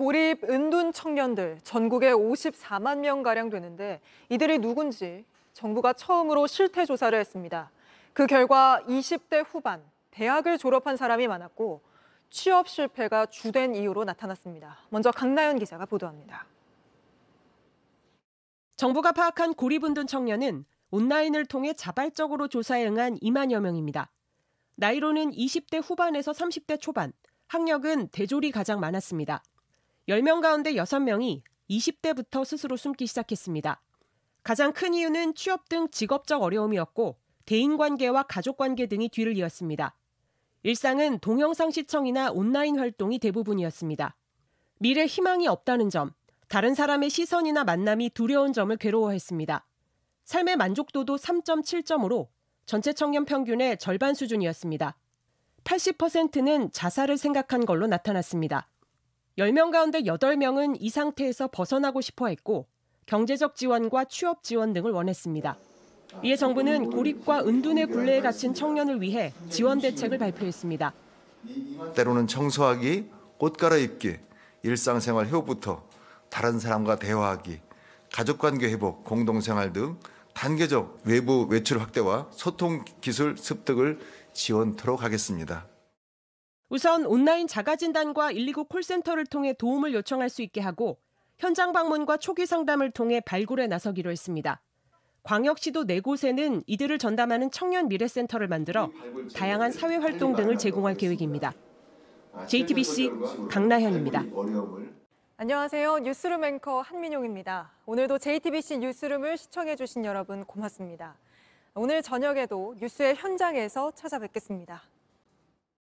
고립 은둔 청년들 전국에 54만 명가량 되는데 이들이 누군지 정부가 처음으로 실태 조사를 했습니다. 그 결과 20대 후반, 대학을 졸업한 사람이 많았고 취업 실패가 주된 이유로 나타났습니다. 먼저 강나연 기자가 보도합니다. 정부가 파악한 고립 은둔 청년은 온라인을 통해 자발적으로 조사에 응한 2만여 명입니다. 나이로는 20대 후반에서 30대 초반, 학력은 대졸이 가장 많았습니다. 10명 가운데 6명이 20대부터 스스로 숨기 시작했습니다. 가장 큰 이유는 취업 등 직업적 어려움이었고 대인관계와 가족관계 등이 뒤를 이었습니다. 일상은 동영상 시청이나 온라인 활동이 대부분이었습니다. 미래 희망이 없다는 점, 다른 사람의 시선이나 만남이 두려운 점을 괴로워했습니다. 삶의 만족도도 3.7점으로 전체 청년 평균의 절반 수준이었습니다. 80%는 자살을 생각한 걸로 나타났습니다. 10명 가운데 8명은 이 상태에서 벗어나고 싶어 했고 경제적 지원과 취업 지원 등을 원했습니다. 이에 정부는 고립과 은둔의 굴레에 갇힌 청년을 위해 지원 대책을 발표했습니다. 때로는 청소하기, 옷 갈아입기, 일상생활 회복부터 다른 사람과 대화하기, 가족관계 회복, 공동생활 등 단계적 외부 외출 확대와 소통 기술 습득을 지원토록 하겠습니다. 우선 온라인 자가진단과 129 콜센터를 통해 도움을 요청할 수 있게 하고 현장 방문과 초기 상담을 통해 발굴에 나서기로 했습니다. 광역시도 4곳에는 이들을 전담하는 청년 미래센터를 만들어 다양한 사회활동 등을 제공할 계획입니다. JTBC 강나현입니다. 안녕하세요. 뉴스룸 앵커 한민용입니다. 오늘도 JTBC 뉴스룸을 시청해주신 여러분 고맙습니다. 오늘 저녁에도 뉴스의 현장에서 찾아뵙겠습니다.